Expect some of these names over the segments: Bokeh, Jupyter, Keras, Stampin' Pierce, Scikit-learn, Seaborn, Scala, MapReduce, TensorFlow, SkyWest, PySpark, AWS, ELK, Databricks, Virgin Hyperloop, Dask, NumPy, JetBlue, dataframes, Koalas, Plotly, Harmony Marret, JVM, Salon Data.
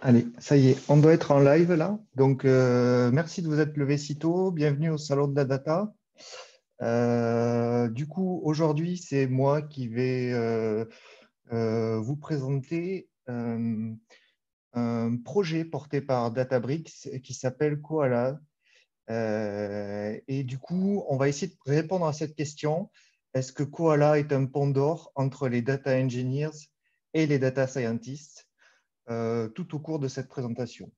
Allez, ça y est, on doit être en live là. Donc, merci de vous être levé si tôt. Bienvenue au Salon de la Data. Du coup, aujourd'hui, c'est moi qui vais vous présenter un projet porté par Databricks qui s'appelle Koala. Et du coup, on va essayer de répondre à cette question. Est-ce que Koala est un pont d'or entre les data engineers et les data scientists? Tout au cours de cette présentation.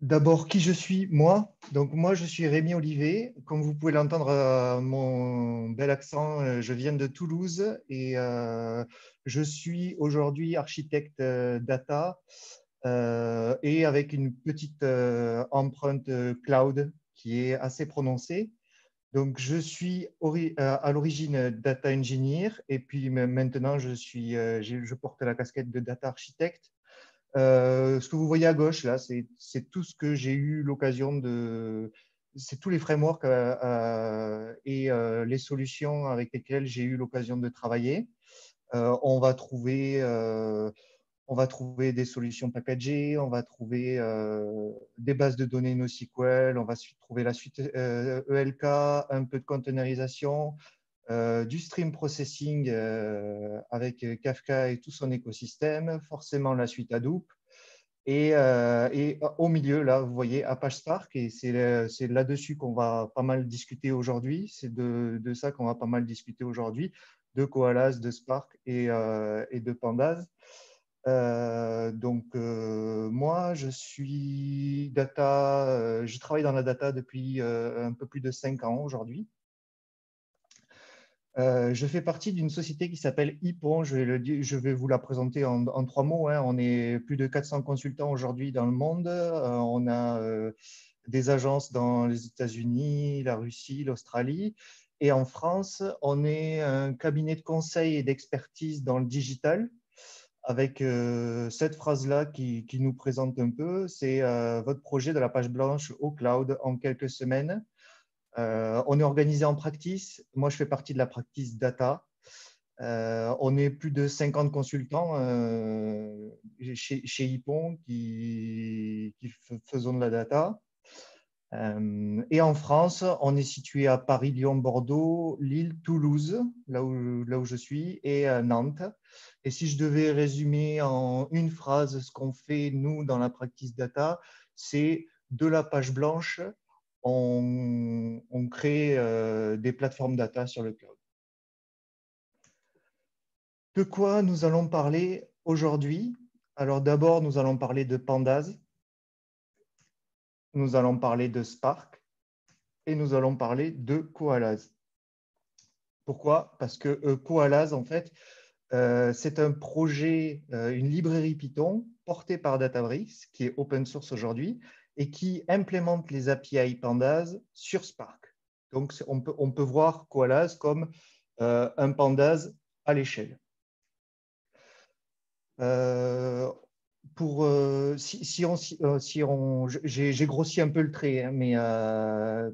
D'abord, qui je suis, moi? Donc, moi, je suis Rémi Olivet. Comme vous pouvez l'entendre à mon bel accent, je viens de Toulouse et je suis aujourd'hui architecte data et avec une petite empreinte cloud qui est assez prononcée. Donc, je suis à l'origine data engineer et puis maintenant, je porte la casquette de data architecte. Ce que vous voyez à gauche, là, c'est tout ce que j'ai eu l'occasion de… C'est tous les frameworks et les solutions avec lesquelles j'ai eu l'occasion de travailler. On va trouver des solutions packagées, on va trouver des bases de données NoSQL, on va trouver la suite ELK, un peu de containerisation, du stream processing avec Kafka et tout son écosystème, forcément la suite Hadoop. Et au milieu, là, vous voyez Apache Spark, et c'est là-dessus qu'on va pas mal discuter aujourd'hui. C'est de ça qu'on va pas mal discuter aujourd'hui, de Koalas, de Spark et de Pandas. Moi, je suis data, je travaille dans la data depuis un peu plus de 5 ans aujourd'hui. Je fais partie d'une société qui s'appelle Ippon, je vais vous la présenter en 3 mots. Hein. On est plus de 400 consultants aujourd'hui dans le monde. On a des agences dans les États-Unis, la Russie, l'Australie. Et en France, on est un cabinet de conseil et d'expertise dans le digital. Avec cette phrase-là qui nous présente un peu, c'est votre projet de la page blanche au cloud en quelques semaines. On est organisé en practice. Moi, je fais partie de la practice data. On est plus de 50 consultants chez Ippon qui faisons de la data. Et en France, on est situé à Paris, Lyon, Bordeaux, Lille, Toulouse, là où je suis, et Nantes. Et si je devais résumer en une phrase ce qu'on fait, nous, dans la practice data, c'est de la page blanche, on crée des plateformes data sur le cloud. De quoi nous allons parler aujourd'hui? Alors d'abord, nous allons parler de Pandas. Nous allons parler de Spark et nous allons parler de Koalas. Pourquoi? Parce que Koalas, en fait, c'est un projet, une librairie Python portée par Databricks, qui est open source aujourd'hui, et qui implémente les API Pandas sur Spark. Donc, on peut voir Koalas comme un Pandas à l'échelle. J'ai grossi un peu le trait, hein,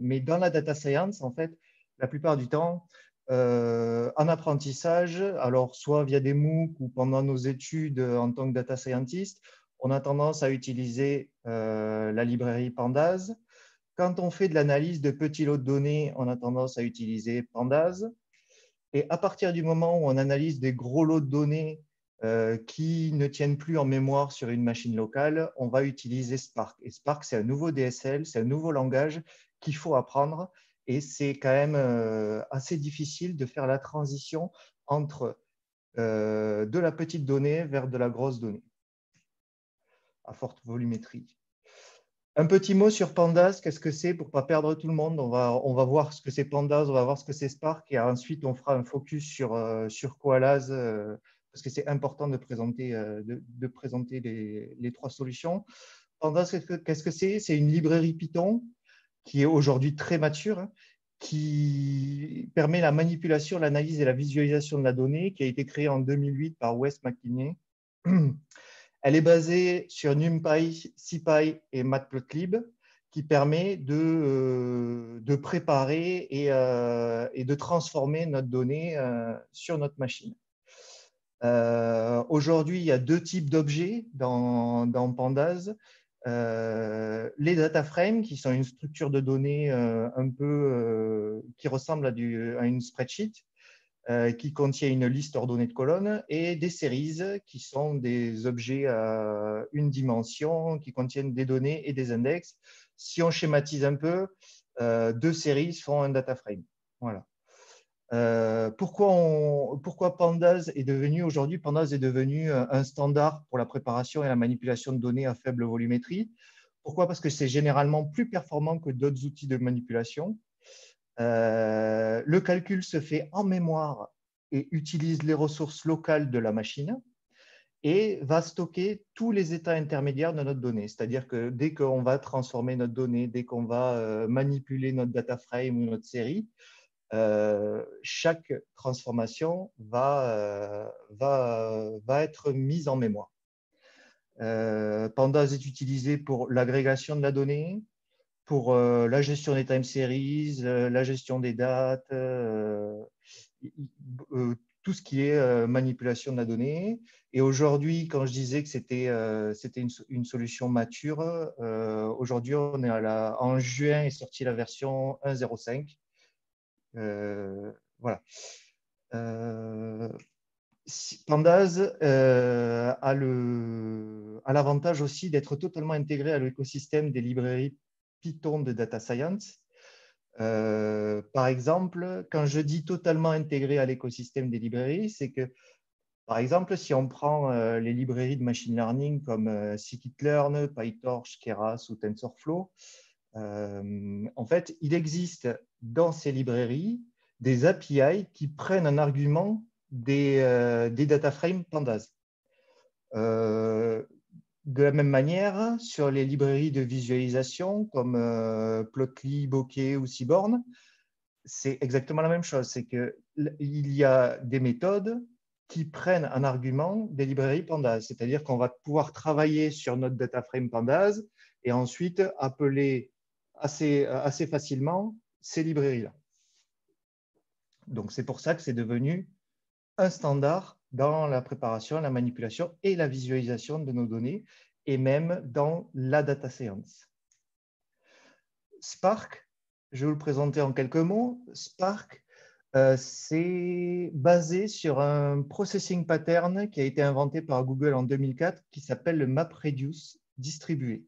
mais dans la data science, en fait, la plupart du temps, en apprentissage, alors soit via des MOOC ou pendant nos études en tant que data scientist, on a tendance à utiliser la librairie Pandas. Quand on fait de l'analyse de petits lots de données, on a tendance à utiliser Pandas. Et à partir du moment où on analyse des gros lots de données, qui ne tiennent plus en mémoire sur une machine locale, on va utiliser Spark. Et Spark, c'est un nouveau DSL, c'est un nouveau langage qu'il faut apprendre et c'est quand même assez difficile de faire la transition entre de la petite donnée vers de la grosse donnée à forte volumétrie. Un petit mot sur Pandas, qu'est-ce que c'est pour ne pas perdre tout le monde? On va voir ce que c'est Pandas, on va voir ce que c'est Spark et ensuite on fera un focus sur Koalas parce que c'est important de présenter, les 3 solutions. Pandas, qu'est-ce que c'est? C'est une librairie Python qui est aujourd'hui très mature, hein, qui permet la manipulation, l'analyse et la visualisation de la donnée, qui a été créée en 2008 par Wes McKinney. Elle est basée sur NumPy, SciPy et Matplotlib, qui permet de préparer et de transformer notre donnée sur notre machine. Aujourd'hui, il y a deux types d'objets dans Pandas. Les data frames, qui sont une structure de données un peu qui ressemble à une spreadsheet, qui contient une liste ordonnée de colonnes, et des séries, qui sont des objets à une dimension, qui contiennent des données et des index. Si on schématise un peu, deux séries font un data frame. Voilà. Pourquoi Pandas est devenu aujourd'hui? Pandas est devenu un standard pour la préparation et la manipulation de données à faible volumétrie. Pourquoi? Parce que c'est généralement plus performant que d'autres outils de manipulation. Le calcul se fait en mémoire et utilise les ressources locales de la machine et va stocker tous les états intermédiaires de notre donnée. C'est-à-dire que dès qu'on va transformer notre donnée, dès qu'on va manipuler notre data frame ou notre série, chaque transformation va être mise en mémoire. Pandas est utilisé pour l'agrégation de la donnée, pour la gestion des time series, la gestion des dates, tout ce qui est manipulation de la donnée. Et aujourd'hui, quand je disais que c'était une solution mature, aujourd'hui, on est en juin est sortie la version 1.0.5. Voilà. Pandas a l'avantage aussi d'être totalement intégré à l'écosystème des librairies Python de Data Science. Par exemple, quand je dis totalement intégré à l'écosystème des librairies, c'est que, par exemple, si on prend les librairies de machine learning comme Scikit-learn, PyTorch, Keras ou TensorFlow, en fait, il existe dans ces librairies des API qui prennent en argument des data frames Pandas. De la même manière, sur les librairies de visualisation comme Plotly, Bokeh ou Seaborn, c'est exactement la même chose. C'est qu'il y a des méthodes qui prennent en argument des librairies Pandas. C'est-à-dire qu'on va pouvoir travailler sur notre data frame Pandas et ensuite appeler assez facilement ces librairies-là. Donc, c'est pour ça que c'est devenu un standard dans la préparation, la manipulation et la visualisation de nos données, et même dans la data science. Spark, je vais vous le présenter en quelques mots. Spark, c'est basé sur un processing pattern qui a été inventé par Google en 2004, qui s'appelle le MapReduce distribué.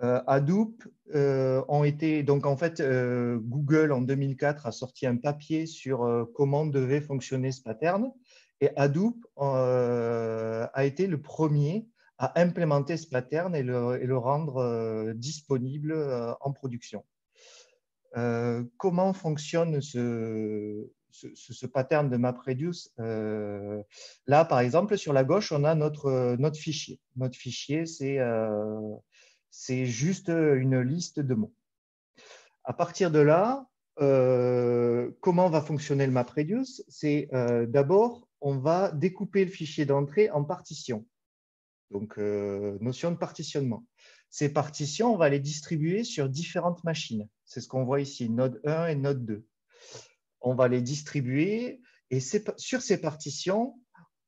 Hadoop ont été, donc en fait, Google en 2004 a sorti un papier sur comment devait fonctionner ce pattern, et Hadoop a été le premier à implémenter ce pattern et le rendre disponible en production. Comment fonctionne ce pattern de MapReduce? Là, par exemple, sur la gauche, on a notre fichier. Notre fichier, c'est juste une liste de mots. À partir de là, comment va fonctionner le MapReduce? C'est d'abord, on va découper le fichier d'entrée en partitions. Donc, notion de partitionnement. Ces partitions, on va les distribuer sur différentes machines. C'est ce qu'on voit ici, node 1 et node 2. On va les distribuer et sur ces partitions,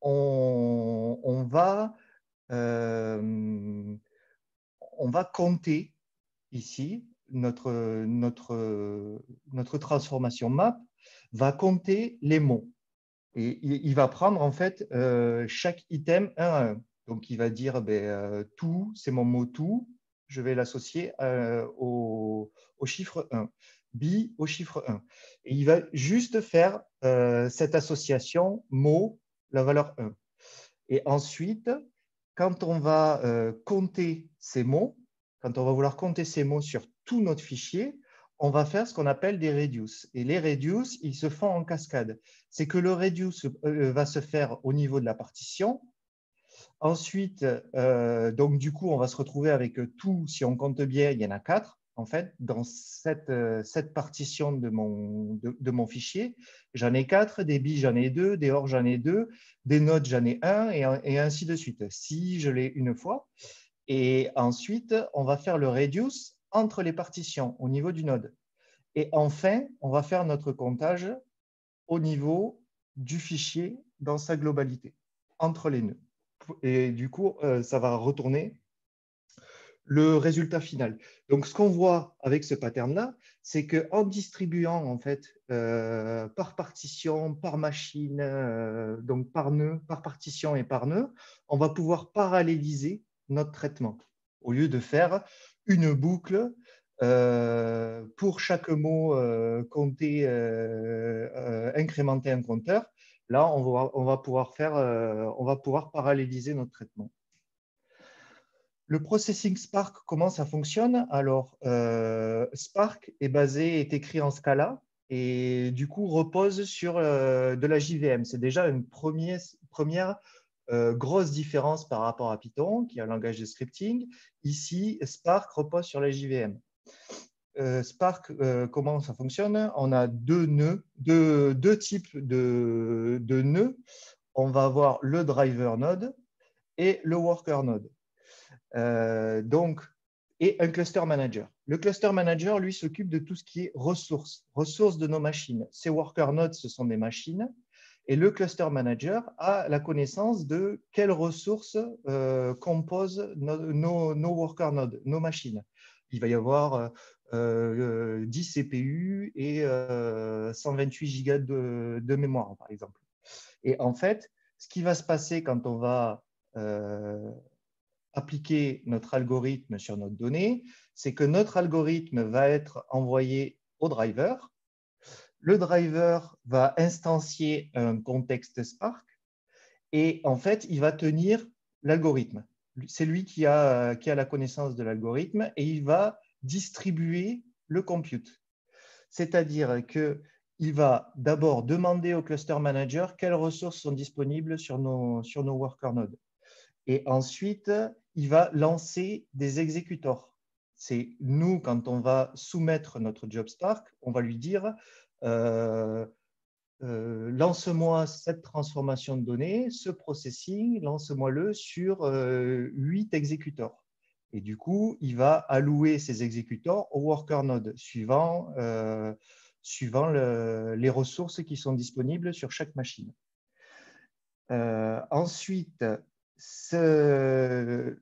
on va compter ici, notre transformation map va compter les mots. Et il va prendre en fait chaque item un à un. Donc, il va dire tout, c'est mon mot tout, je vais l'associer au chiffre 1, bi au chiffre 1. Et il va juste faire cette association mot, la valeur 1. Et ensuite, quand on va compter ces mots, quand on va vouloir compter ces mots sur tout notre fichier, on va faire ce qu'on appelle des reduce. Et les reduce, ils se font en cascade. C'est que le reduce va se faire au niveau de la partition. Ensuite, donc du coup, on va se retrouver avec tout, si on compte bien, il y en a 4, en fait, dans cette partition de mon fichier. J'en ai 4, des billes, j'en ai 2, des ors, j'en ai 2, des notes, j'en ai 1, et ainsi de suite. Si, je l'ai une fois. Et ensuite, on va faire le reduce entre les partitions au niveau du node. Et enfin, on va faire notre comptage au niveau du fichier dans sa globalité. entre les nœuds. Et du coup, ça va retourner le résultat final. Donc, ce qu'on voit avec ce pattern-là, c'est qu'en distribuant en fait, par partition, par machine, donc par nœud, par partition et par nœud, on va pouvoir paralléliser notre traitement au lieu de faire une boucle pour chaque mot compter, incrémenter un compteur. Là, on va pouvoir paralléliser notre traitement. Le processing Spark, comment ça fonctionne? Alors, Spark est écrit en Scala et du coup repose sur de la JVM. C'est déjà une première grosse différence par rapport à Python, qui est un langage de scripting. Ici, Spark repose sur la JVM. Spark, comment ça fonctionne? On a deux types de nœuds. On va avoir le driver node et le worker node. Et un cluster manager. Le cluster manager, lui, s'occupe de tout ce qui est ressources de nos machines. Ces worker nodes, ce sont des machines. Et le cluster manager a la connaissance de quelles ressources composent nos worker nodes, nos machines. Il va y avoir 10 CPU et 128 gigas de mémoire, par exemple. Et en fait, ce qui va se passer quand on va appliquer notre algorithme sur notre donnée, c'est que notre algorithme va être envoyé au driver. Le driver va instancier un contexte Spark et en fait, il va tenir l'algorithme. C'est lui qui a la connaissance de l'algorithme et il va distribuer le compute. C'est-à-dire qu'il va d'abord demander au cluster manager quelles ressources sont disponibles sur nos worker nodes. Et ensuite, il va lancer des exécuteurs. C'est nous, quand on va soumettre notre job Spark, on va lui dire lance-moi cette transformation de données, ce processing, lance-moi-le sur 8 exécuteurs. Et du coup, il va allouer ces exécuteurs au worker node suivant les ressources qui sont disponibles sur chaque machine. Ensuite, le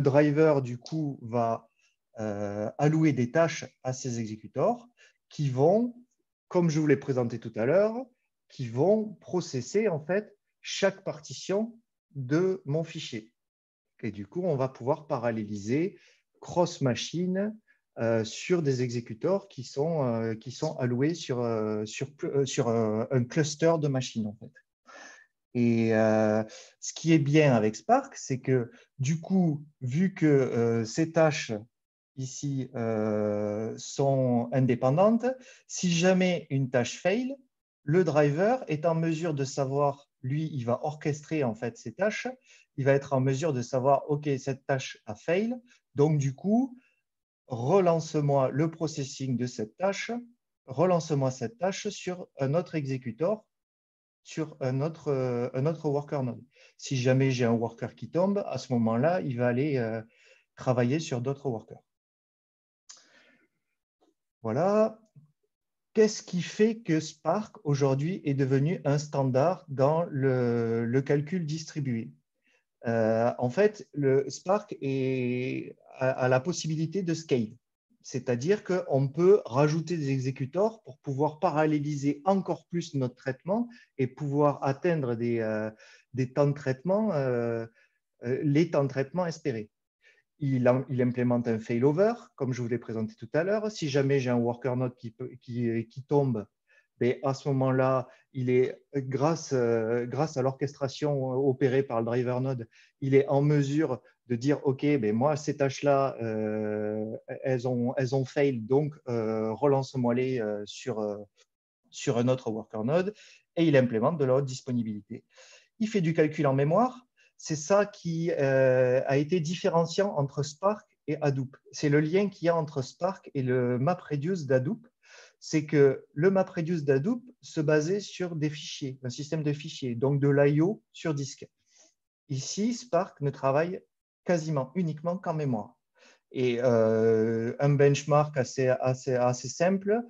driver du coup va allouer des tâches à ces exécuteurs qui vont, comme je vous l'ai présenté tout à l'heure, qui vont processer en fait chaque partition de mon fichier. Et du coup, on va pouvoir paralléliser cross-machine sur des exécuteurs qui sont alloués sur un cluster de machines en fait. Et ce qui est bien avec Spark, c'est que du coup, vu que ces tâches ici sont indépendantes, si jamais une tâche fail, le driver est en mesure de savoir, lui, il va orchestrer en fait ces tâches, il va être en mesure de savoir, OK, cette tâche a fail, donc du coup, relance-moi le processing de cette tâche, sur un autre exécuteur, sur un autre worker node. Si jamais j'ai un worker qui tombe, à ce moment-là, il va aller travailler sur d'autres workers. Voilà. Qu'est-ce qui fait que Spark, aujourd'hui, est devenu un standard dans le calcul distribué? En fait, le Spark a la possibilité de scale. C'est-à-dire qu'on peut rajouter des exécuteurs pour pouvoir paralléliser encore plus notre traitement et pouvoir atteindre les temps de traitement espérés. Il implémente un failover, comme je vous l'ai présenté tout à l'heure. Si jamais j'ai un worker node qui tombe, mais à ce moment-là, grâce à l'orchestration opérée par le driver node, il est en mesure de dire, OK, ben moi, ces tâches-là, elles ont fail, donc relance-moi-les sur un autre worker node, et il implémente de la haute disponibilité. Il fait du calcul en mémoire. C'est ça qui a été différenciant entre Spark et Hadoop. C'est le lien qu'il y a entre Spark et le MapReduce d'Hadoop. C'est que le MapReduce d'Hadoop se basait sur des fichiers, un système de fichiers, donc de l'IO sur disque. Ici, Spark ne travaille quasiment uniquement qu'en mémoire. Et un benchmark assez simple,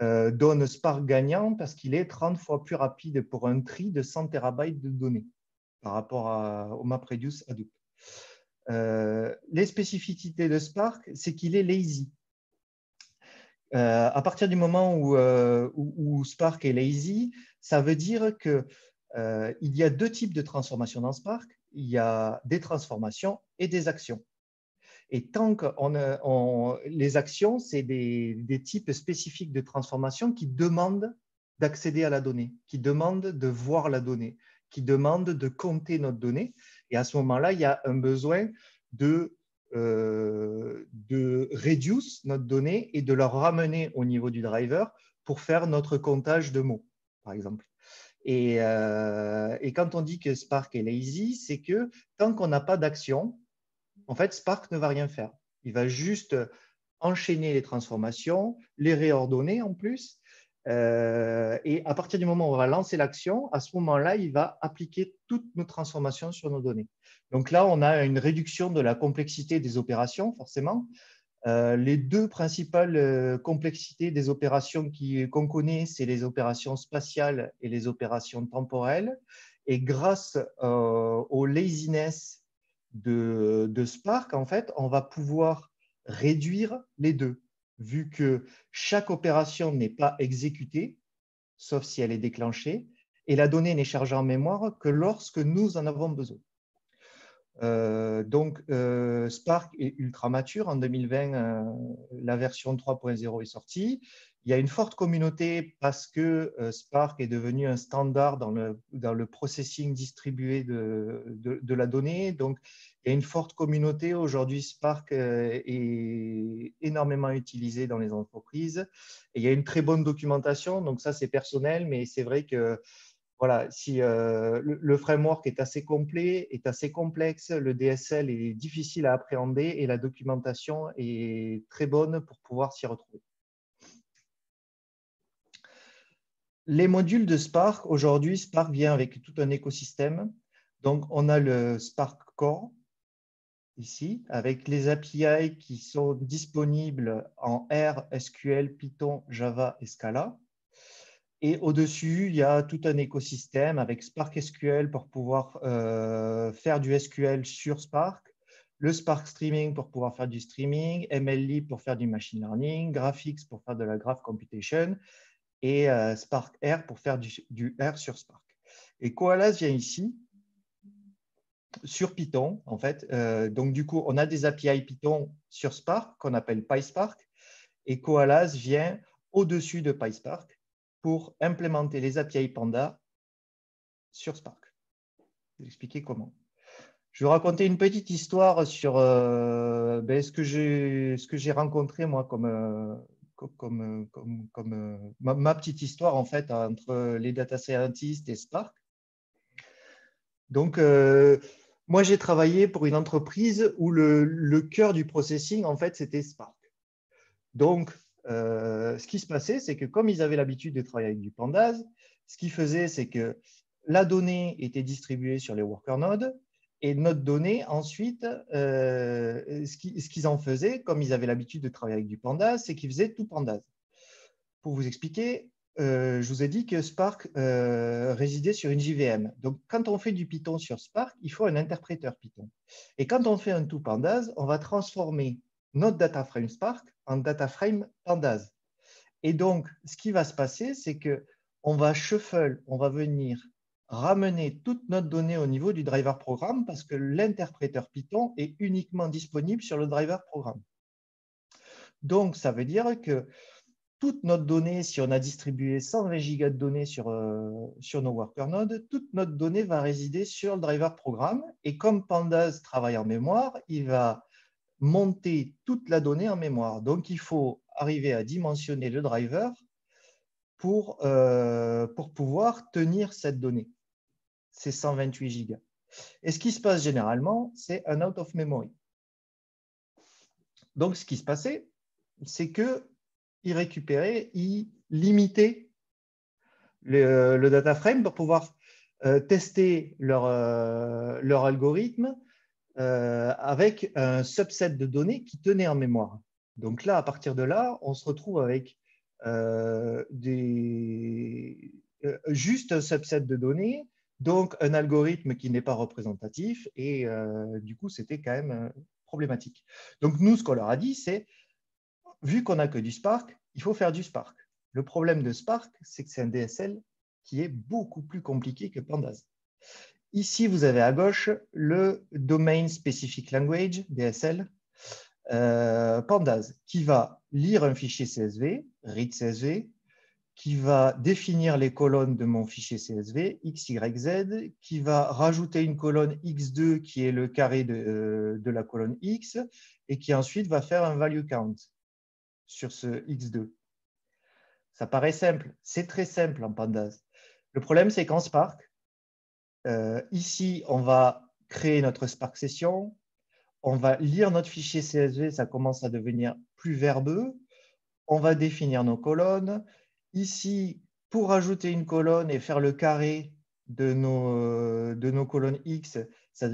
donne Spark gagnant parce qu'il est 30 fois plus rapide pour un tri de 100 TB de données par rapport au MapReduce Hadoop. Les spécificités de Spark, c'est qu'il est lazy. À partir du moment où Spark est lazy, ça veut dire qu'il y a deux types de transformations dans Spark. Il y a des transformations et des actions. Et tant que les actions, c'est des types spécifiques de transformations qui demandent d'accéder à la donnée, qui demandent de voir la donnée, qui demandent de compter notre donnée. Et à ce moment-là, il y a un besoin de reduce notre donnée et de la ramener au niveau du driver pour faire notre comptage de mots, par exemple. Et quand on dit que Spark est lazy, c'est que tant qu'on n'a pas d'action, en fait, Spark ne va rien faire. Il va juste enchaîner les transformations, les réordonner en plus. Et à partir du moment où on va lancer l'action, à ce moment-là, il va appliquer toutes nos transformations sur nos données. Donc là, on a une réduction de la complexité des opérations, forcément. Les deux principales complexités des opérations qu'on connaît, c'est les opérations spatiales et les opérations temporelles. Et grâce au laziness de Spark, en fait, on va pouvoir réduire les deux, vu que chaque opération n'est pas exécutée, sauf si elle est déclenchée, et la donnée n'est chargée en mémoire que lorsque nous en avons besoin. Donc Spark est ultra mature. En 2020, la version 3.0 est sortie. Il y a une forte communauté parce que Spark est devenu un standard dans le processing distribué de la donnée. Donc, il y a une forte communauté. Aujourd'hui, Spark est énormément utilisé dans les entreprises. Et il y a une très bonne documentation. Donc, ça, c'est personnel, mais c'est vrai que voilà, si le framework est assez complet, est assez complexe, le DSL est difficile à appréhender et la documentation est très bonne pour pouvoir s'y retrouver. Les modules de Spark, aujourd'hui, Spark vient avec tout un écosystème. Donc, on a le Spark Core, ici, avec les API qui sont disponibles en R, SQL, Python, Java et Scala. Et au-dessus, il y a tout un écosystème avec Spark SQL pour pouvoir faire du SQL sur Spark, le Spark Streaming pour pouvoir faire du streaming, MLlib pour faire du machine learning, Graphics pour faire de la graph computation et Spark R pour faire du R sur Spark. Et Koalas vient ici, sur Python, en fait. Donc, du coup, on a des API Python sur Spark qu'on appelle PySpark et Koalas vient au-dessus de PySpark pour implémenter les API Panda sur Spark. Je vais expliquer comment. Je vais vous raconter une petite histoire sur ce que j'ai rencontré, moi, ma petite histoire, en fait, entre les data scientists et Spark. Donc, moi, j'ai travaillé pour une entreprise où le cœur du processing, en fait, c'était Spark. Donc, ce qui se passait, c'est que comme ils avaient l'habitude de travailler avec du pandas, ce qu'ils faisaient, c'est que la donnée était distribuée sur les worker nodes et notre donnée, ensuite, ce qu'ils en faisaient, comme ils avaient l'habitude de travailler avec du pandas, c'est qu'ils faisaient tout pandas. Pour vous expliquer, je vous ai dit que Spark résidait sur une JVM. Donc, quand on fait du Python sur Spark, il faut un interpréteur Python. Et quand on fait un tout pandas, on va transformer notre data frame Spark en data frame pandas. Et donc, ce qui va se passer, c'est qu'on va shuffle, on va venir ramener toute notre donnée au niveau du driver programme parce que l'interpréteur Python est uniquement disponible sur le driver programme. Donc, ça veut dire que toute notre donnée, si on a distribué 120 gigas de données sur nos worker nodes, toute notre donnée va résider sur le driver programme. Et comme pandas travaille en mémoire, il va monter toute la donnée en mémoire. Donc, il faut arriver à dimensionner le driver pour pouvoir tenir cette donnée. C'est 128 gigas. Et ce qui se passe généralement, c'est un out of memory. Donc, ce qui se passait, c'est qu'il récupérait, il limitait le data frame pour pouvoir tester leur algorithme avec un subset de données qui tenait en mémoire. Donc là, à partir de là, on se retrouve avec juste un subset de données, donc un algorithme qui n'est pas représentatif, et du coup, c'était quand même problématique. Donc, nous, ce qu'on leur a dit, c'est, vu qu'on n'a que du Spark, il faut faire du Spark. Le problème de Spark, c'est que c'est un DSL qui est beaucoup plus compliqué que Pandas. Ici, vous avez à gauche le Domain Specific Language, DSL, Pandas, qui va lire un fichier CSV, read CSV, qui va définir les colonnes de mon fichier CSV, X, Y, Z, qui va rajouter une colonne X2 qui est le carré de la colonne X, et qui ensuite va faire un value count sur ce X2. Ça paraît simple, c'est très simple en Pandas. Le problème, c'est qu'en Spark, ici, on va créer notre Spark Session, on va lire notre fichier CSV, ça commence à devenir plus verbeux, on va définir nos colonnes. Ici, pour rajouter une colonne et faire le carré de nos colonnes X, ça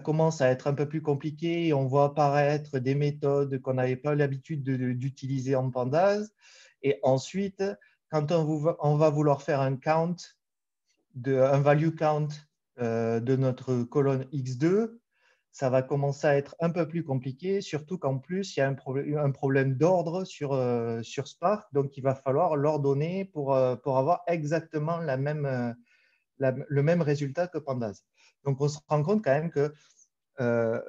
commence à être un peu plus compliqué. Et on voit apparaître des méthodes qu'on n'avait pas l'habitude d'utiliser en Pandas. Et ensuite, quand on va vouloir faire un count, un value count de notre colonne X2, ça va commencer à être un peu plus compliqué, surtout qu'en plus, il y a un problème d'ordre sur Spark, donc il va falloir l'ordonner pour avoir exactement le même résultat que Pandas. Donc, on se rend compte quand même que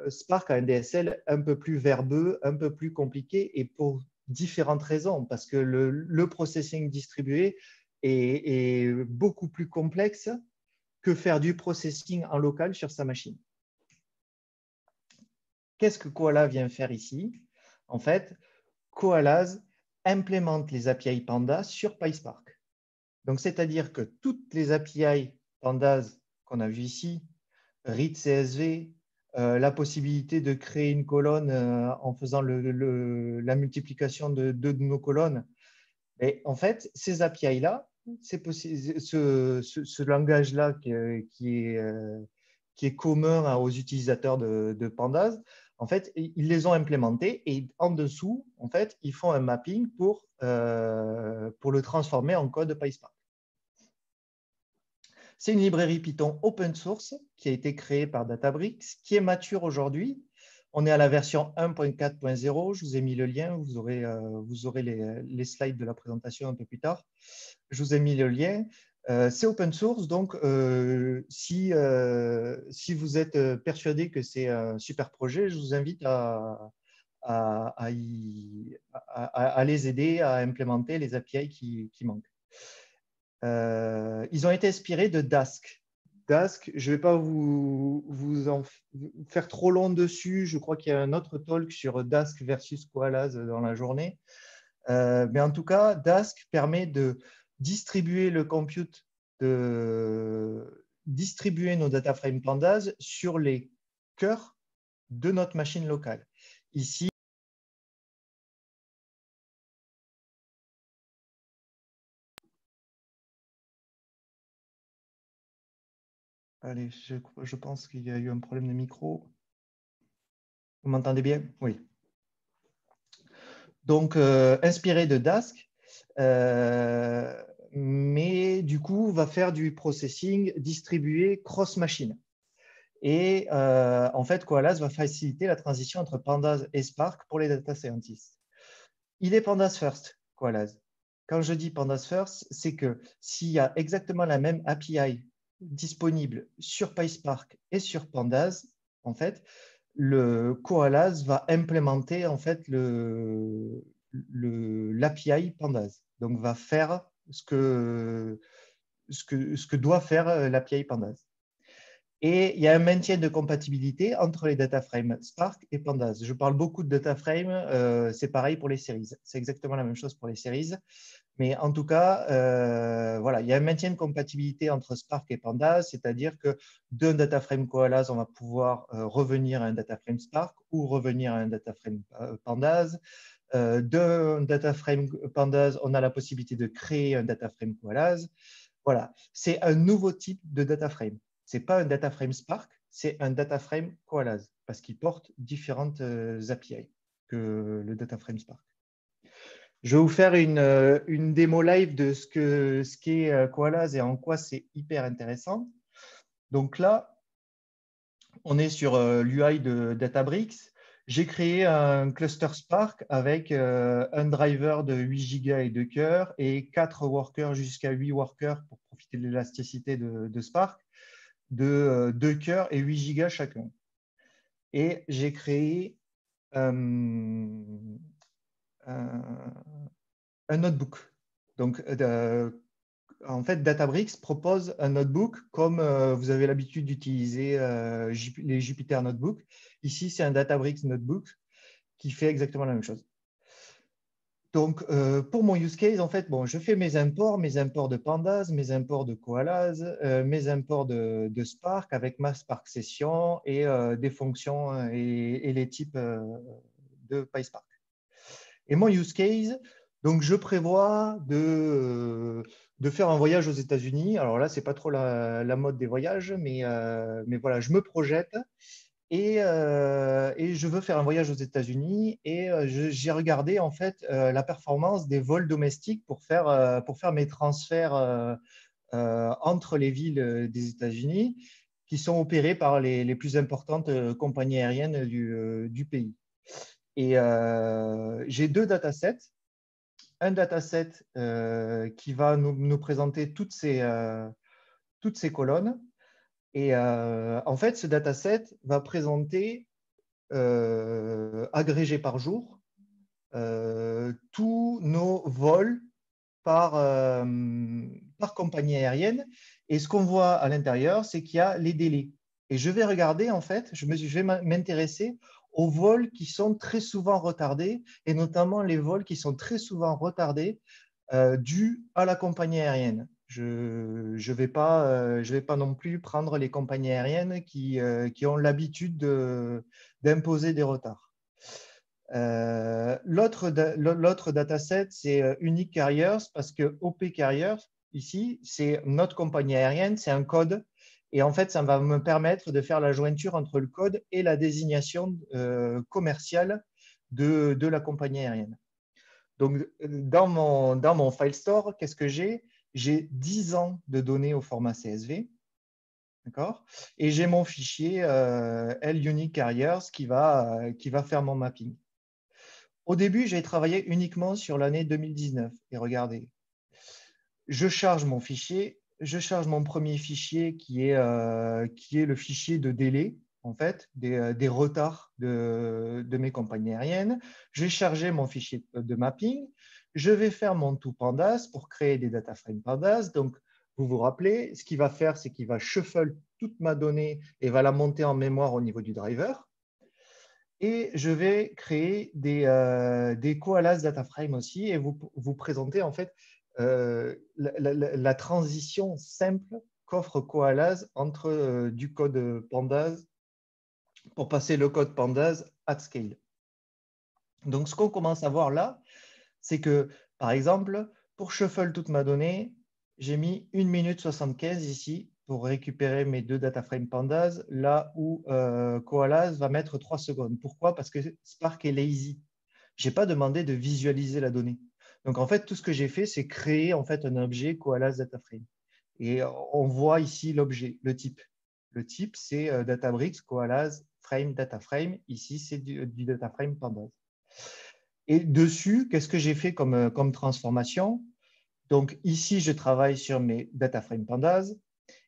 Spark a un DSL un peu plus verbeux, un peu plus compliqué, et pour différentes raisons, parce que le processing distribué est beaucoup plus complexe que faire du processing en local sur sa machine. Qu'est-ce que Koala vient faire ici? En fait, Koalas implémente les API Pandas sur PySpark. Donc, c'est-à-dire que toutes les API Pandas qu'on a vues ici, read CSV, la possibilité de créer une colonne en faisant la multiplication de nos colonnes, et en fait, ces API-là, ce langage-là qui est commun aux utilisateurs de Pandas, en fait, ils les ont implémentés et en dessous, en fait, ils font un mapping pour le transformer en code PySpark. C'est une librairie Python open source qui a été créée par Databricks, qui est mature aujourd'hui. On est à la version 1.4.0. Je vous ai mis le lien. Vous aurez les slides de la présentation un peu plus tard. Je vous ai mis le lien. C'est open source, donc si vous êtes persuadé que c'est un super projet, je vous invite à les aider à implémenter les API qui manquent. Ils ont été inspirés de Dask. Dask, je ne vais pas vous en faire trop long dessus. Je crois qu'il y a un autre talk sur Dask versus Koalas dans la journée. Mais en tout cas, Dask permet de distribuer le compute, de distribuer nos data frame Pandas sur les cœurs de notre machine locale. Ici, allez, je pense qu'il y a eu un problème de micro. Vous m'entendez bien? Oui. Donc, inspiré de Dask, mais du coup, va faire du processing distribué cross-machine. Et en fait, Koalas va faciliter la transition entre Pandas et Spark pour les data scientists. Il est Pandas first, Koalas. Quand je dis Pandas first, c'est que s'il y a exactement la même API disponible sur PySpark et sur Pandas, en fait, le Koalas va implémenter en fait l'API Pandas. Donc, va faire ce que doit faire l'API Pandas. Et il y a un maintien de compatibilité entre les data frames Spark et Pandas. Je parle beaucoup de data frames, c'est pareil pour les séries. C'est exactement la même chose pour les séries. Mais en tout cas, voilà, il y a un maintien de compatibilité entre Spark et Pandas, c'est-à-dire que d'un data frame Koalas, on va pouvoir revenir à un data frame Spark ou revenir à un data frame Pandas. D'un data frame Pandas, on a la possibilité de créer un data frame Koalas. Voilà, c'est un nouveau type de data frame. Ce n'est pas un data frame Spark, c'est un data frame Koalas parce qu'il porte différentes API que le data frame Spark. Je vais vous faire une démo live de ce qu'est Koalas et en quoi c'est hyper intéressant. Donc là, on est sur l'UI de Databricks. J'ai créé un cluster Spark avec un driver de 8 Go et 2 cœurs et 4 workers jusqu'à 8 workers pour profiter de l'élasticité de Spark, de 2 cœurs et 8 Go chacun. Et j'ai créé un notebook. Donc, en fait, Databricks propose un notebook comme vous avez l'habitude d'utiliser les Jupyter Notebooks. Ici, c'est un Databricks Notebook qui fait exactement la même chose. Donc, pour mon use case, en fait, bon, je fais mes imports de Pandas, mes imports de Koalas, mes imports de Spark avec ma Spark Session et des fonctions et les types de PySpark. Et mon use case, donc je prévois de faire un voyage aux États-Unis. Alors là, ce n'est pas trop la mode des voyages, mais voilà, je me projette et je veux faire un voyage aux États-Unis. Et j'ai regardé en fait la performance des vols domestiques pour faire mes transferts entre les villes des États-Unis qui sont opérées par les plus importantes compagnies aériennes du pays. Et j'ai deux datasets. Un dataset qui va nous présenter toutes ces colonnes. Et en fait, ce dataset va présenter, agrégé par jour, tous nos vols par compagnie aérienne. Et ce qu'on voit à l'intérieur, c'est qu'il y a les délais. Et je vais regarder, en fait, je vais m'intéresser aux vols qui sont très souvent retardés, et notamment les vols qui sont très souvent retardés dus à la compagnie aérienne. Je ne vais pas non plus prendre les compagnies aériennes qui ont l'habitude d'imposer des retards. L'autre dataset, c'est Unique Carriers, parce que OP Carriers, ici, c'est notre compagnie aérienne, c'est un code. Et en fait, ça va me permettre de faire la jointure entre le code et la désignation commerciale de la compagnie aérienne. Donc, dans mon file store, qu'est-ce que j'ai? J'ai 10 ans de données au format CSV. D'accord? Et j'ai mon fichier L-Unique Carriers qui va faire mon mapping. Au début, j'ai travaillé uniquement sur l'année 2019. Et regardez, je charge mon fichier. Je charge mon premier fichier qui est le fichier de délai, en fait, des retards de mes compagnies aériennes. Je vais charger mon fichier de mapping. Je vais faire mon tout pandas pour créer des data frame pandas. Donc, vous vous rappelez, ce qu'il va faire, c'est qu'il va shuffle toute ma donnée et va la monter en mémoire au niveau du driver. Et je vais créer des Koalas data frame aussi et vous présenter, en fait, la transition simple qu'offre Koalas entre du code Pandas pour passer le code Pandas at scale. Donc, ce qu'on commence à voir là, c'est que, par exemple, pour shuffle toute ma donnée, j'ai mis 1 minute 75 ici pour récupérer mes deux data frame Pandas, là où Koalas va mettre 3 secondes. Pourquoi? Parce que Spark est lazy. Je n'ai pas demandé de visualiser la donnée. Donc, en fait, tout ce que j'ai fait, c'est créer en fait, un objet Koalas DataFrame. Et on voit ici l'objet, le type. Le type, c'est Databricks, Koalas, Frame, DataFrame. Ici, c'est du DataFrame Pandas. Et dessus, qu'est-ce que j'ai fait comme transformation? Donc, ici, je travaille sur mes DataFrame Pandas.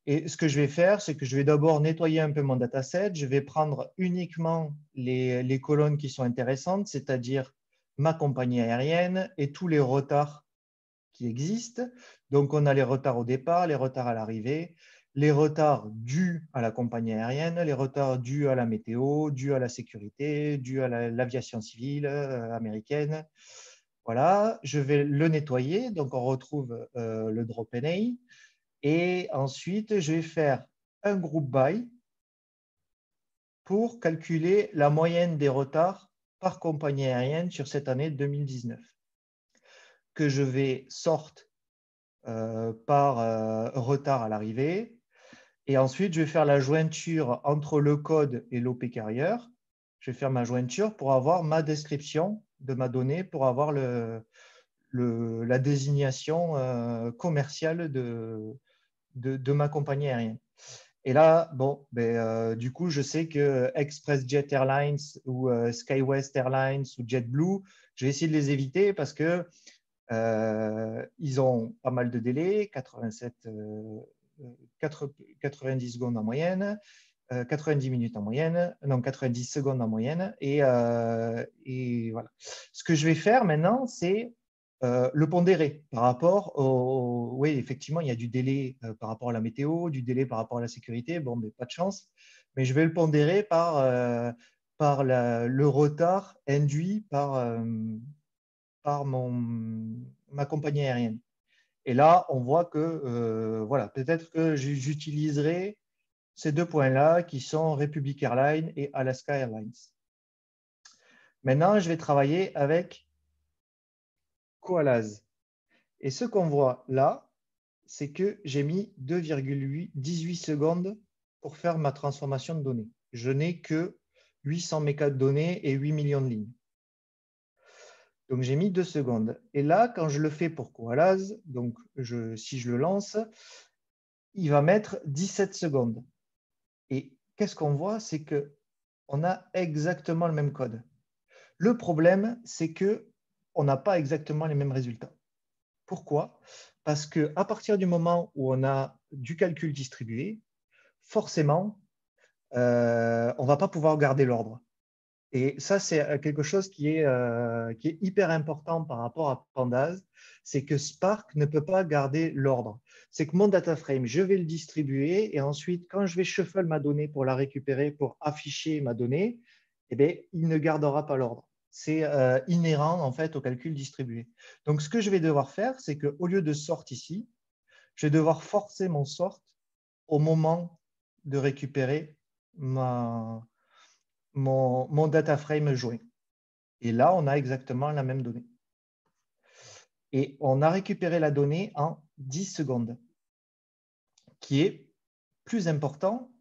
Et ce que je vais faire, c'est que je vais d'abord nettoyer un peu mon dataset. Je vais prendre uniquement les colonnes qui sont intéressantes, c'est-à-dire ma compagnie aérienne et tous les retards qui existent. Donc, on a les retards au départ, les retards à l'arrivée, les retards dus à la compagnie aérienne, les retards dus à la météo, dus à la sécurité, dus à l'aviation civile américaine. Voilà, je vais le nettoyer. Donc, on retrouve le drop NA. Et ensuite, je vais faire un group by pour calculer la moyenne des retards par compagnie aérienne sur cette année 2019, que je vais sortir par retard à l'arrivée. Et ensuite, je vais faire la jointure entre le code et l'OP Carrier. Je vais faire ma jointure pour avoir ma description de ma donnée, pour avoir la désignation commerciale de ma compagnie aérienne. Et là, bon, ben, du coup, je sais que ExpressJet Airlines ou SkyWest Airlines ou JetBlue, je vais essayer de les éviter parce que ils ont pas mal de délais, 90 secondes en moyenne, 90 minutes en moyenne, non, 90 secondes en moyenne. Et voilà. Ce que je vais faire maintenant, c'est le pondérer par rapport au… Oui, effectivement, il y a du délai par rapport à la météo, du délai par rapport à la sécurité. Bon, mais pas de chance. Mais je vais le pondérer par, le retard induit par, ma compagnie aérienne. Et là, on voit que voilà, peut-être que j'utiliserai ces deux points-là qui sont Republic Airlines et Alaska Airlines. Maintenant, je vais travailler avec Koalas. Et ce qu'on voit là, c'est que j'ai mis 2,18 secondes pour faire ma transformation de données. Je n'ai que 800 mégas de données et 8 millions de lignes. Donc, j'ai mis 2 secondes. Et là, quand je le fais pour Koalas, donc si je le lance, il va mettre 17 secondes. Et qu'est-ce qu'on voit? C'est qu'on a exactement le même code. Le problème, c'est que on n'a pas exactement les mêmes résultats. Pourquoi? Parce qu'à partir du moment où on a du calcul distribué, forcément, on ne va pas pouvoir garder l'ordre. Et ça, c'est quelque chose qui est hyper important par rapport à Pandas, c'est que Spark ne peut pas garder l'ordre. C'est que mon data frame, je vais le distribuer et ensuite, quand je vais shuffle ma donnée pour la récupérer, pour afficher ma donnée, eh bien, il ne gardera pas l'ordre. C'est inhérent en fait au calcul distribué. Donc, ce que je vais devoir faire, c'est qu'au lieu de sort ici, je vais devoir forcer mon sort au moment de récupérer mon data frame joint. Et là, on a exactement la même donnée. Et on a récupéré la donnée en 10 secondes, qui est plus important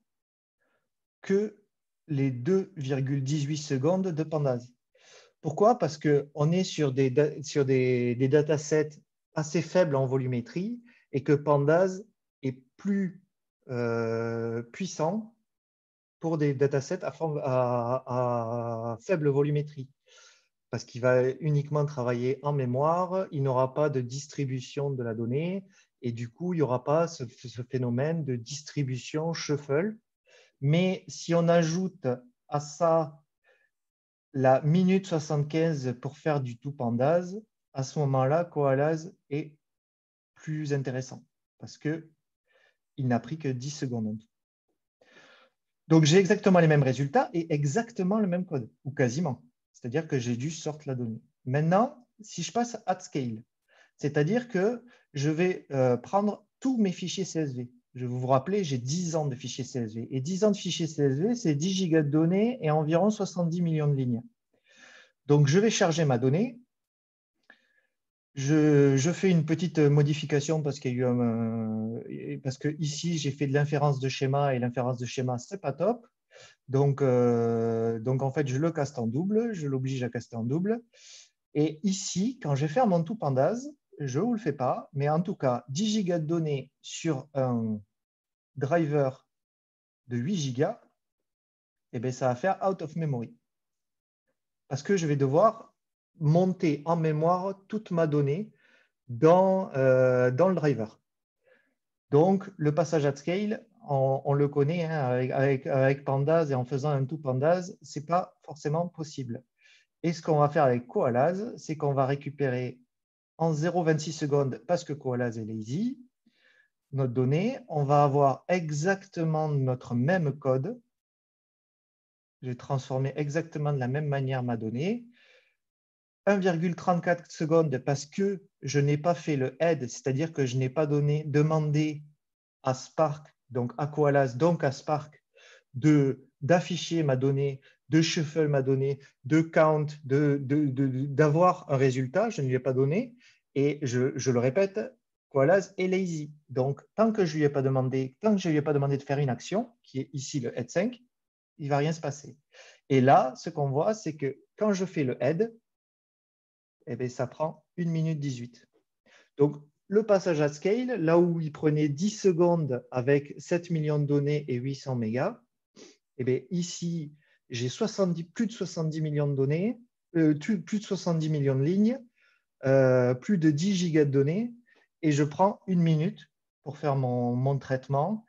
que les 2,18 secondes de Pandas. Pourquoi? Parce qu'on est sur des datasets assez faibles en volumétrie et que Pandas est plus puissant pour des datasets à faible volumétrie. Parce qu'il va uniquement travailler en mémoire, il n'aura pas de distribution de la donnée et du coup, il n'y aura pas ce phénomène de distribution shuffle. Mais si on ajoute à ça la minute 75 pour faire du tout Pandas, à ce moment-là, Koalas est plus intéressant parce qu'il n'a pris que 10 secondes en tout. Donc, j'ai exactement les mêmes résultats et exactement le même code, ou quasiment. C'est-à-dire que j'ai dû sortir la donnée. Maintenant, si je passe at scale, c'est-à-dire que je vais prendre tous mes fichiers CSV. Je vais vous rappeler, j'ai 10 ans de fichiers CSV. Et 10 ans de fichiers CSV, c'est 10 gigas de données et environ 70 millions de lignes. Donc, je vais charger ma donnée. Je fais une petite modification parce qu'il y a eu parce que ici j'ai fait de l'inférence de schéma et l'inférence de schéma c'est pas top. Donc en fait je le caste en double, je l'oblige à caster en double. Et ici quand je vais faire mon tout Pandas, je vous le fais pas, mais en tout cas 10 gigas de données sur un driver de 8 gigas, et ben ça va faire out of memory parce que je vais devoir monter en mémoire toute ma donnée dans le driver. Donc, le passage at scale, on le connaît hein, avec Pandas et en faisant un tout Pandas, ce n'est pas forcément possible. Et ce qu'on va faire avec Koalas, c'est qu'on va récupérer en 0,26 secondes, parce que Koalas est lazy, notre donnée. On va avoir exactement notre même code. J'ai transformé exactement de la même manière ma donnée. 1,34 secondes parce que je n'ai pas fait le head, c'est-à-dire que je n'ai pas demandé à Spark, donc à Koalas, donc à Spark, d'afficher ma donnée, de shuffle ma donnée, de count, d'avoir un résultat, je ne lui ai pas donné. Et je le répète, Koalas est lazy. Donc, tant que je ne lui ai pas demandé, de faire une action, qui est ici le head 5, il ne va rien se passer. Et là, ce qu'on voit, c'est que quand je fais le head, eh bien, ça prend 1 minute 18. Donc, le passage à scale, là où il prenait 10 secondes avec 7 millions de données et 800 mégas, eh bien, ici, j'ai plus de 70 millions de lignes, plus de 10 gigas de données, et je prends 1 minute pour faire mon traitement.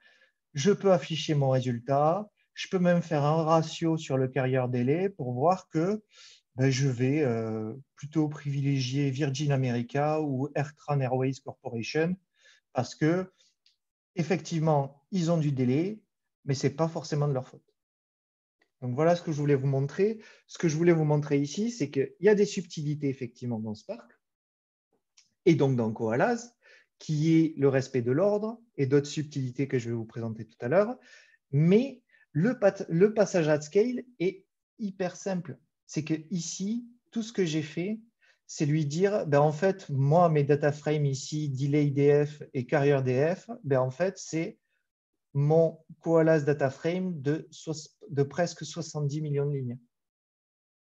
Je peux afficher mon résultat, je peux même faire un ratio sur le carrier délai pour voir que ben, je vais plutôt privilégier Virgin America ou AirTran Airways Corporation parce que effectivement, ils ont du délai, mais ce n'est pas forcément de leur faute. Donc voilà ce que je voulais vous montrer. Ce que je voulais vous montrer ici, c'est qu'il y a des subtilités effectivement dans Spark et donc dans Koalas, qui est le respect de l'ordre et d'autres subtilités que je vais vous présenter tout à l'heure. Mais le passage à scale est hyper simple. C'est que ici, tout ce que j'ai fait, c'est lui dire, ben en fait, moi, mes data frames ici, delay DF et carrier DF, ben en fait, c'est mon Koalas data frame de presque 70 millions de lignes.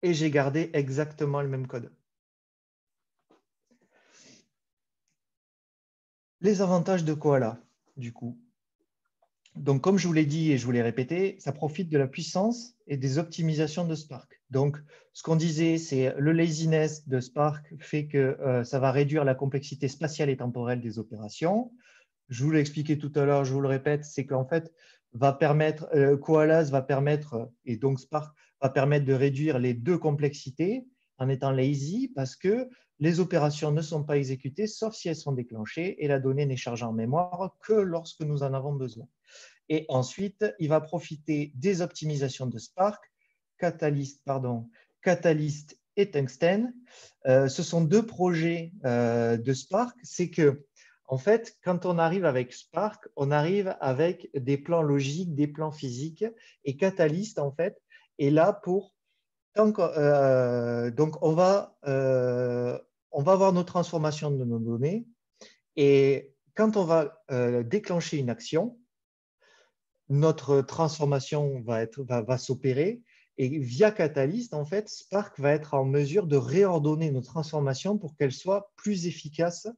Et j'ai gardé exactement le même code. Les avantages de Koala, du coup. Donc, comme je vous l'ai dit et je vous l'ai répété, ça profite de la puissance et des optimisations de Spark. Donc, ce qu'on disait, c'est le laziness de Spark fait que ça va réduire la complexité spatiale et temporelle des opérations. Je vous l'ai expliqué tout à l'heure, je vous le répète, c'est qu'en fait, Koalas va permettre, et donc Spark va permettre de réduire les deux complexités en étant lazy parce que les opérations ne sont pas exécutées sauf si elles sont déclenchées et la donnée n'est chargée en mémoire que lorsque nous en avons besoin. Et ensuite, il va profiter des optimisations de Spark, Catalyst et Tungsten. Ce sont deux projets de Spark. C'est que, en fait, quand on arrive avec Spark, on arrive avec des plans logiques, des plans physiques. Et Catalyst, en fait, est là pour... Donc on va avoir nos transformations de nos données. Et quand on va déclencher une action, notre transformation va s'opérer. Et via Catalyst, en fait, Spark va être en mesure de réordonner nos transformations pour qu'elles soient plus efficaces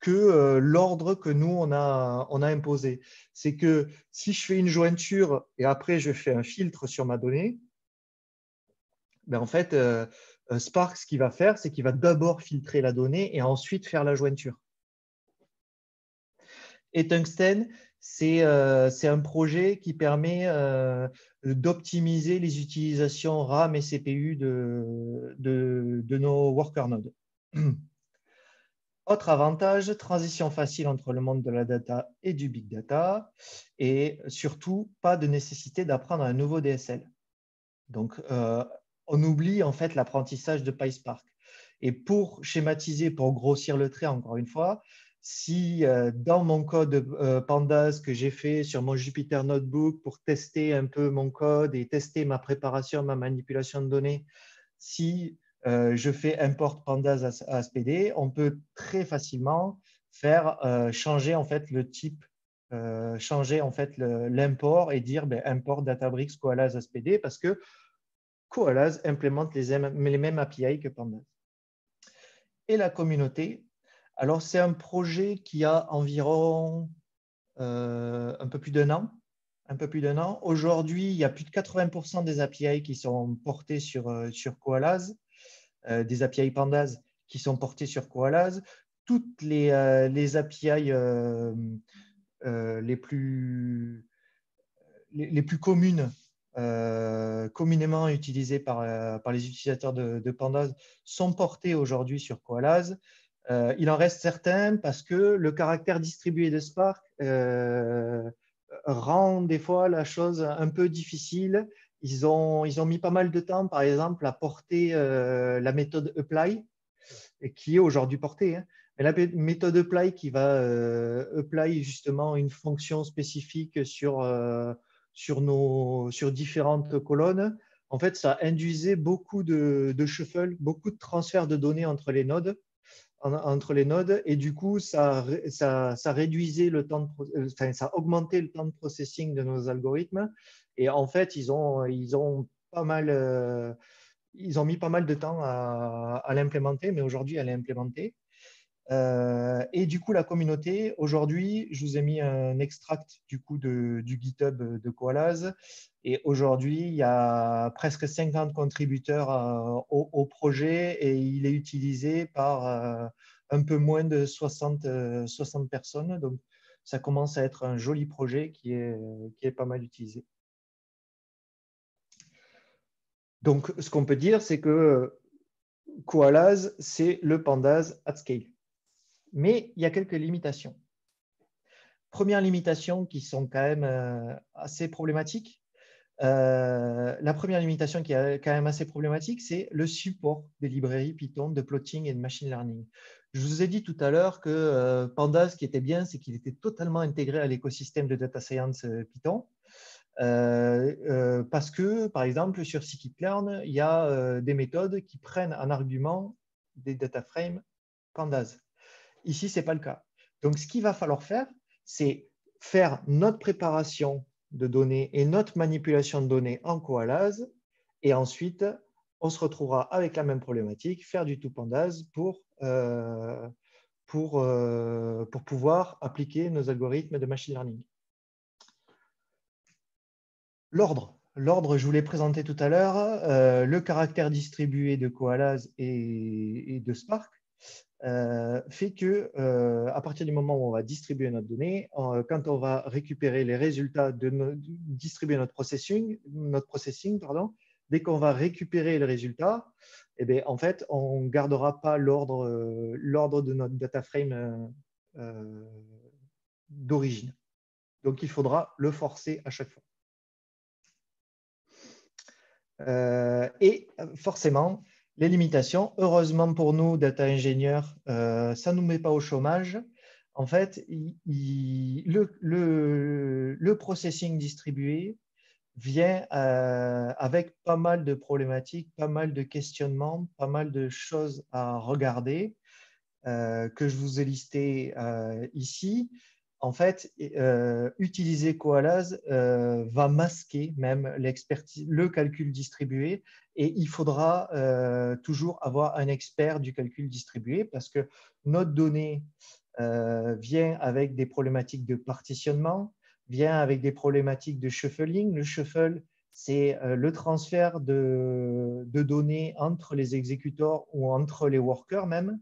que l'ordre que nous, on a imposé. C'est que si je fais une jointure et après je fais un filtre sur ma donnée, ben en fait, Spark, ce qu'il va faire, c'est qu'il va d'abord filtrer la donnée et ensuite faire la jointure. Et Tungsten, c'est un projet qui permet d'optimiser les utilisations RAM et CPU de nos worker nodes. Autre avantage, transition facile entre le monde de la data et du big data et surtout, pas de nécessité d'apprendre un nouveau DSL. Donc, on oublie en fait l'apprentissage de PySpark. Et pour schématiser, pour grossir le trait encore une fois, si dans mon code Pandas que j'ai fait sur mon Jupyter Notebook pour tester un peu mon code et tester ma préparation, ma manipulation de données, si je fais import Pandas à SPD, on peut très facilement faire changer en fait le type, changer en fait l'import et dire ben, import Databricks Koalas à SPD parce que Koalas implémente les mêmes API que Pandas. Et la communauté, alors c'est un projet qui a environ un peu plus d'un an. Aujourd'hui, il y a plus de 80% des API qui sont portés sur Koalas, des API Pandas qui sont portés sur Koalas. Toutes les API les plus communes communément utilisés par les utilisateurs de Pandas sont portés aujourd'hui sur Koalas. Il en reste certains parce que le caractère distribué de Spark rend des fois la chose un peu difficile. Ils ont mis pas mal de temps, par exemple, à porter la méthode apply, qui est aujourd'hui portée, hein. Mais la méthode apply qui va apply justement une fonction spécifique sur différentes colonnes, en fait, ça induisait beaucoup de shuffle, beaucoup de transfert de données entre les nodes, et du coup, ça réduisait le temps, ça augmentait le temps de processing de nos algorithmes. Et en fait, ils ont pas mal Ils ont mis pas mal de temps à l'implémenter, mais aujourd'hui, elle est implémentée. Et du coup, la communauté, aujourd'hui, je vous ai mis un extract du GitHub de Koalas. Et aujourd'hui, il y a presque 50 contributeurs au projet et il est utilisé par un peu moins de 60 personnes. Donc, ça commence à être un joli projet qui est pas mal utilisé. Donc, ce qu'on peut dire, c'est que Koalas, c'est le pandas at scale. Mais il y a quelques limitations. Première limitation qui sont quand même assez problématiques. La première limitation qui est quand même assez problématique, c'est le support des librairies Python de plotting et de machine learning. Je vous ai dit tout à l'heure que Pandas, ce qui était bien, c'est qu'il était totalement intégré à l'écosystème de data science Python. Parce que, par exemple, sur Scikit-learn, il y a des méthodes qui prennent en argument des data frames pandas. Ici, ce n'est pas le cas. Donc, ce qu'il va falloir faire, c'est faire notre préparation de données et notre manipulation de données en Koalas. Et ensuite, on se retrouvera avec la même problématique, faire du tout pandas pour pouvoir appliquer nos algorithmes de machine learning. L'ordre, je vous l'ai présenté tout à l'heure, le caractère distribué de Koalas et de Spark fait que à partir du moment où on va distribuer notre donnée, quand on va récupérer les résultats distribuer notre processing, dès qu'on va récupérer les résultats, eh bien, en fait, on ne gardera pas l'ordre de notre data frame d'origine. Donc, il faudra le forcer à chaque fois. Et forcément, les limitations. Heureusement pour nous, data ingénieurs, ça ne nous met pas au chômage. En fait, le processing distribué vient avec pas mal de problématiques, pas mal de questionnements, pas mal de choses à regarder que je vous ai listées ici. En fait, utiliser Koalas va masquer même l'expertise, le calcul distribué, et il faudra toujours avoir un expert du calcul distribué parce que notre donnée vient avec des problématiques de partitionnement, vient avec des problématiques de shuffling. Le shuffle, c'est le transfert de données entre les exécuteurs ou entre les workers même.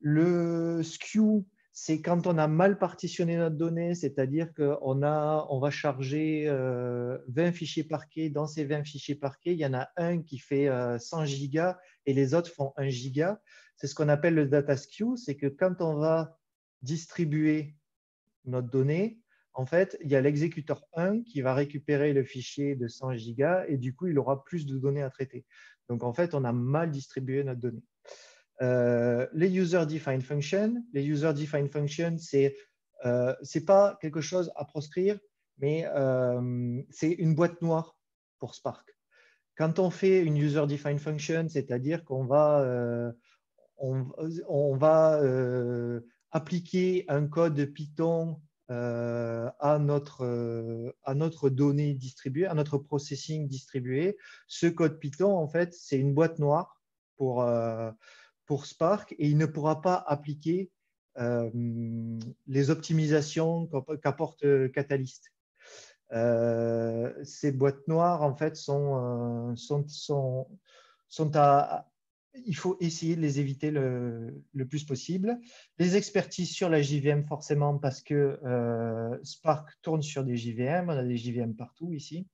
Le skew, c'est quand on a mal partitionné notre donnée, c'est-à-dire qu'on va charger 20 fichiers parquets. Dans ces 20 fichiers parquets, il y en a un qui fait 100 gigas et les autres font 1 giga. C'est ce qu'on appelle le data skew, c'est que quand on va distribuer notre donnée, en fait, il y a l'exécuteur 1 qui va récupérer le fichier de 100 gigas et du coup, il aura plus de données à traiter. Donc, en fait, on a mal distribué notre donnée. Les user-defined functions. Les user-defined functions, c'est pas quelque chose à proscrire, mais c'est une boîte noire pour Spark. Quand on fait une user-defined function, c'est-à-dire qu'on va, appliquer un code Python à notre donnée distribuée, à notre processing distribué, ce code Python, en fait, c'est une boîte noire pour Spark et il ne pourra pas appliquer les optimisations qu'apporte Catalyst. Ces boîtes noires, en fait, il faut essayer de les éviter le plus possible. Les expertises sur la JVM, forcément, parce que Spark tourne sur des JVM, on a des JVM partout ici,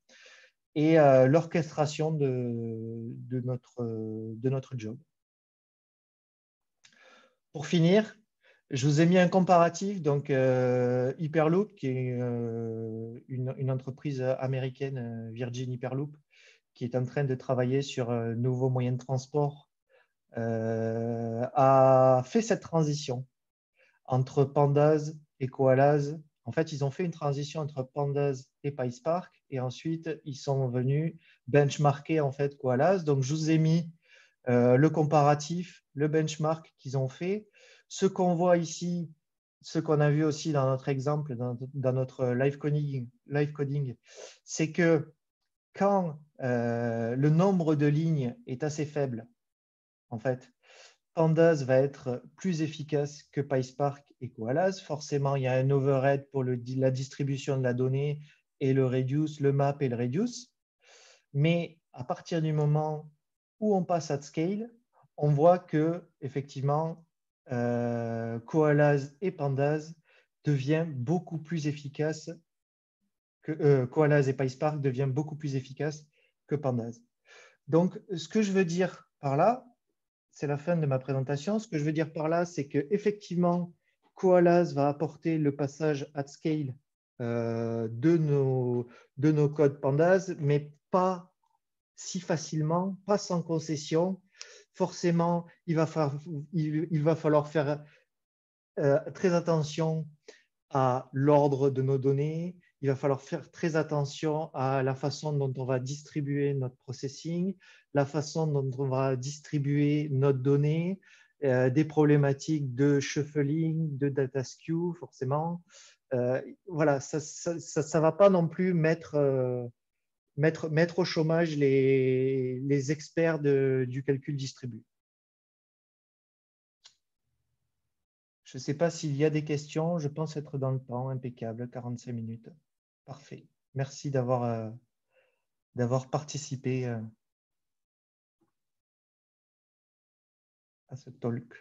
et l'orchestration de notre job. Pour finir, je vous ai mis un comparatif, donc Hyperloop, qui est une entreprise américaine, Virgin Hyperloop, qui est en train de travailler sur un nouveau moyen de transport, a fait cette transition entre Pandas et Koalas. En fait, ils ont fait une transition entre Pandas et PySpark, et ensuite, ils sont venus benchmarker en fait, Koalas. Donc, je vous ai mis le comparatif, le benchmark qu'ils ont fait. Ce qu'on voit ici, ce qu'on a vu aussi dans notre exemple, dans notre live coding, c'est que quand le nombre de lignes est assez faible, en fait, Pandas va être plus efficace que PySpark et Koalas. Forcément, il y a un overhead pour la distribution de la donnée et le reduce, le map et le reduce. Mais à partir du moment où on passe à scale, on voit que effectivement, Koalas et Pandas deviennent beaucoup plus efficaces que Koalas et PySpark deviennent beaucoup plus efficaces que Pandas. Donc, ce que je veux dire par là, c'est la fin de ma présentation. Ce que je veux dire par là, c'est qu'effectivement, Koalas va apporter le passage at scale de nos codes Pandas, mais pas si facilement, pas sans concession. Forcément, il va falloir faire très attention à l'ordre de nos données. Il va falloir faire très attention à la façon dont on va distribuer notre processing, la façon dont on va distribuer notre donnée, des problématiques de shuffling, de data skew, forcément. Voilà, ça ne va pas non plus mettre au chômage les experts du calcul distribué. Je ne sais pas s'il y a des questions. Je pense être dans le temps, impeccable, 45 minutes. Parfait. Merci d'avoir participé à ce talk.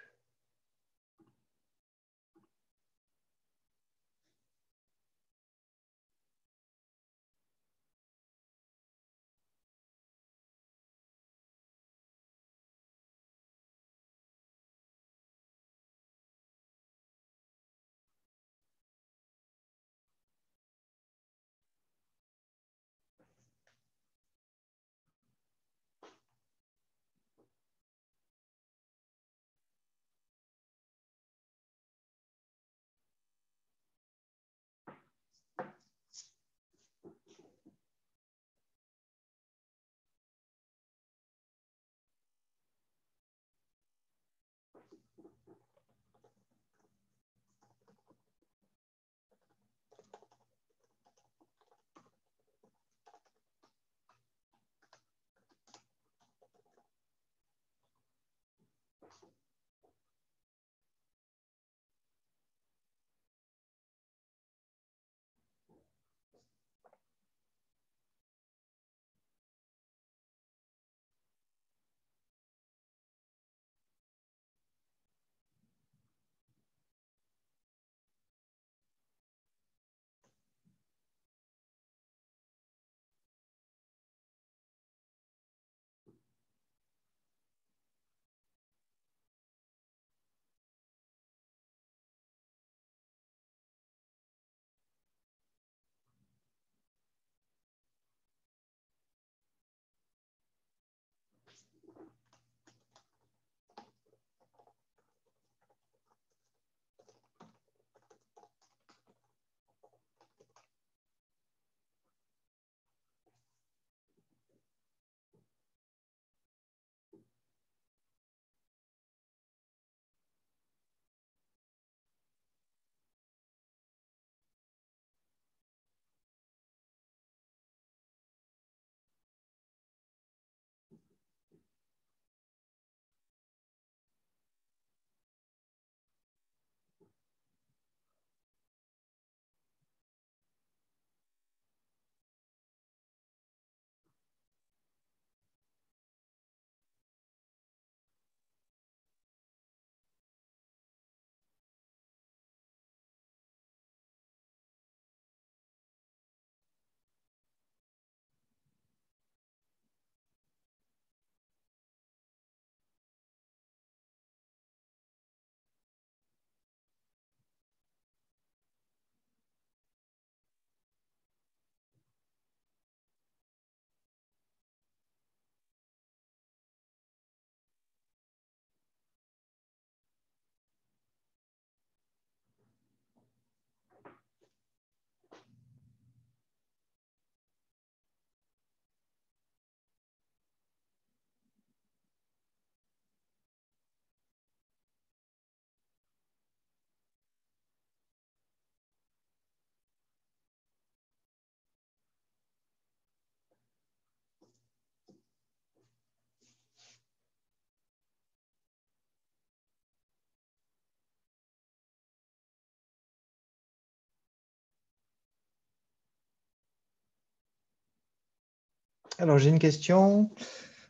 Alors, j'ai une question.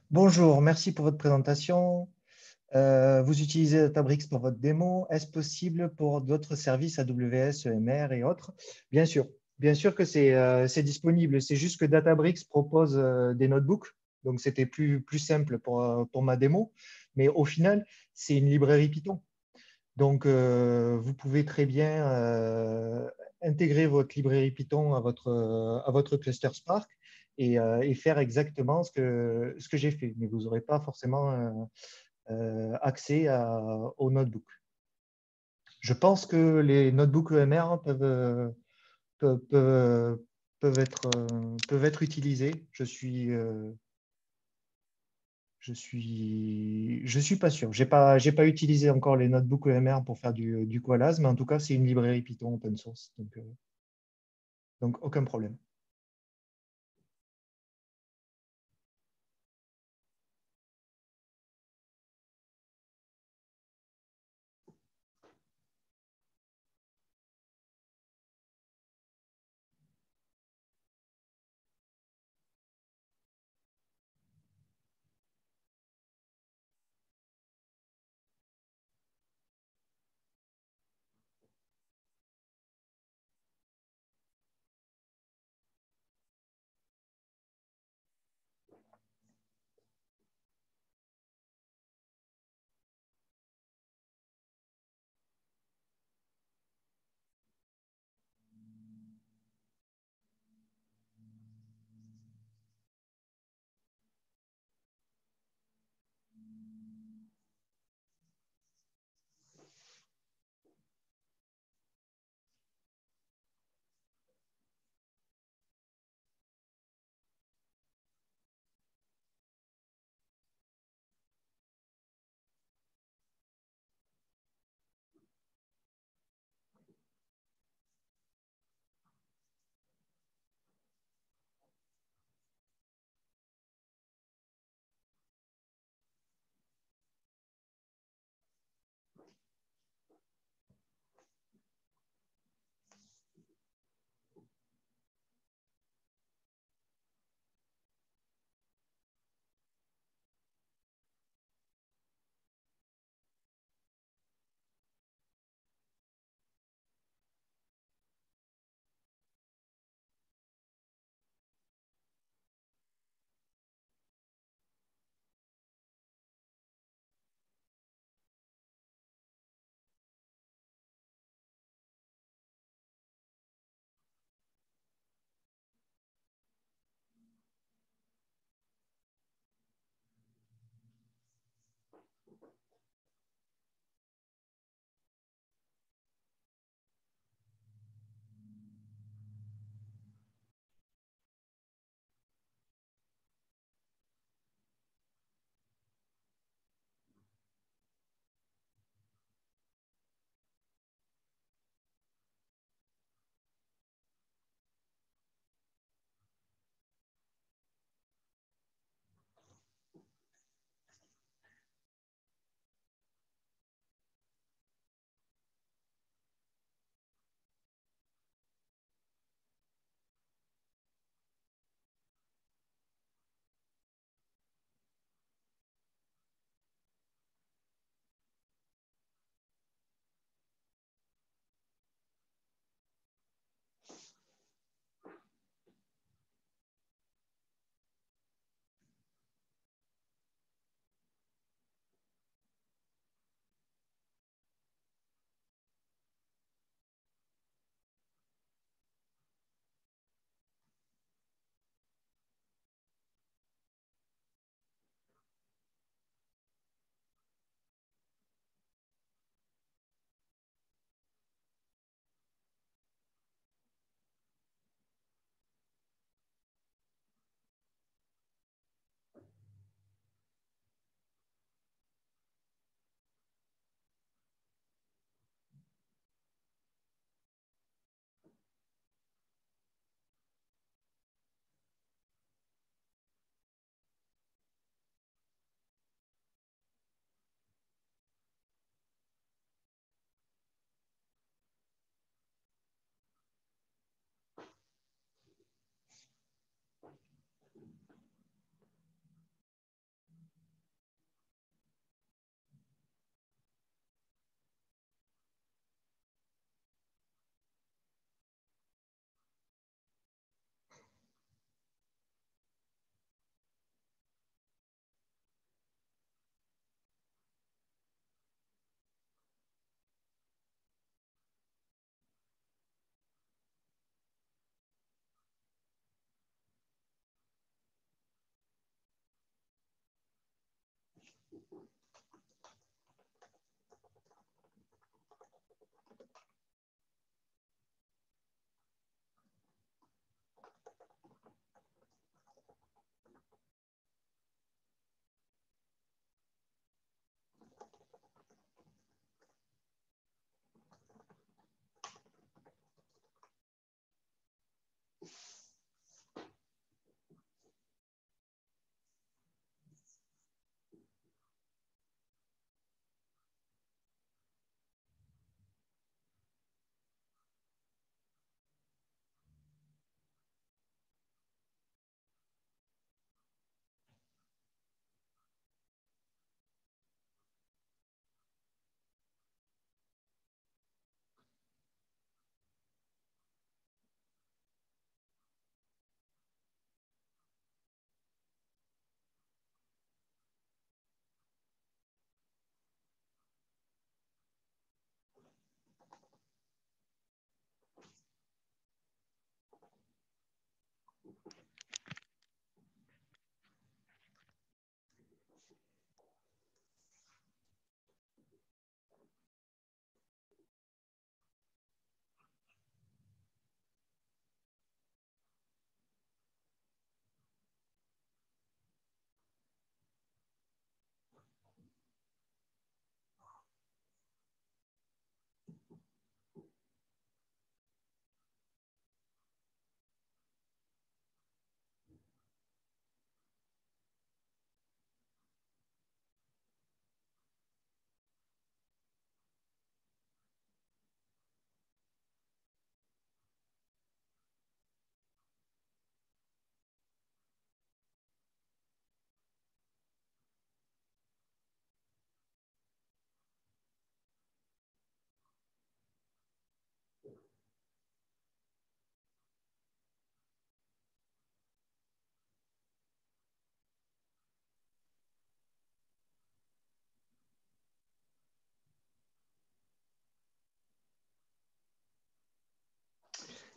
Bonjour, merci pour votre présentation. Vous utilisez Databricks pour votre démo. Est-ce possible pour d'autres services AWS, EMR et autres? Bien sûr que c'est disponible. C'est juste que Databricks propose des notebooks. Donc, c'était plus simple pour ma démo. Mais au final, c'est une librairie Python. Donc, vous pouvez très bien intégrer votre librairie Python à votre cluster Spark et faire exactement ce que j'ai fait. Mais vous n'aurez pas forcément accès au notebook. Je pense que les notebooks EMR peuvent être utilisés. Je suis pas sûr. J'ai pas utilisé encore les notebooks EMR pour faire du Koalas, mais en tout cas, c'est une librairie Python open source. Donc aucun problème.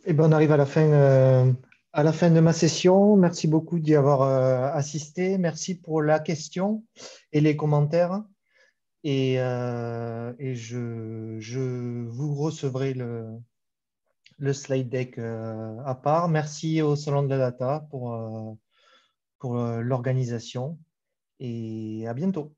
Eh bien, on arrive à la fin de ma session. Merci beaucoup d'y avoir assisté. Merci pour la question et les commentaires. Et je vous recevrai le slide deck à part. Merci au Salon de la Data pour l'organisation et à bientôt.